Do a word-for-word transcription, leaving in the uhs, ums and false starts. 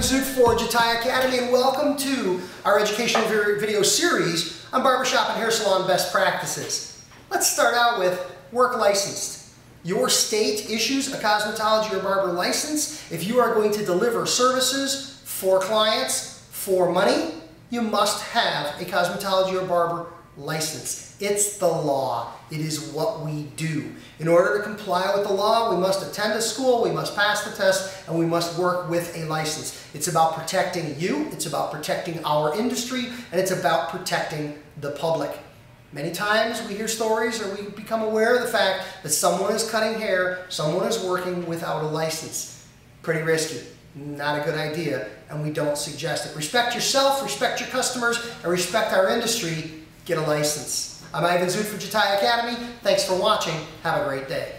Ivan Zoot for Jatai Academy, and welcome to our educational video series on barbershop and hair salon best practices. Let's start out with work licensed. Your state issues a cosmetology or barber license. If you are going to deliver services for clients for money, you must have a cosmetology or barber license. It's the law. It is what we do. In order to comply with the law, we must attend a school, we must pass the test, and we must work with a license. It's about protecting you, it's about protecting our industry, and it's about protecting the public. Many times we hear stories or we become aware of the fact that someone is cutting hair, someone is working without a license. Pretty risky. Not a good idea, and we don't suggest it. Respect yourself, respect your customers, and respect our industry. Get a license. I'm Ivan Zoot for Jatai Academy. Thanks for watching. Have a great day.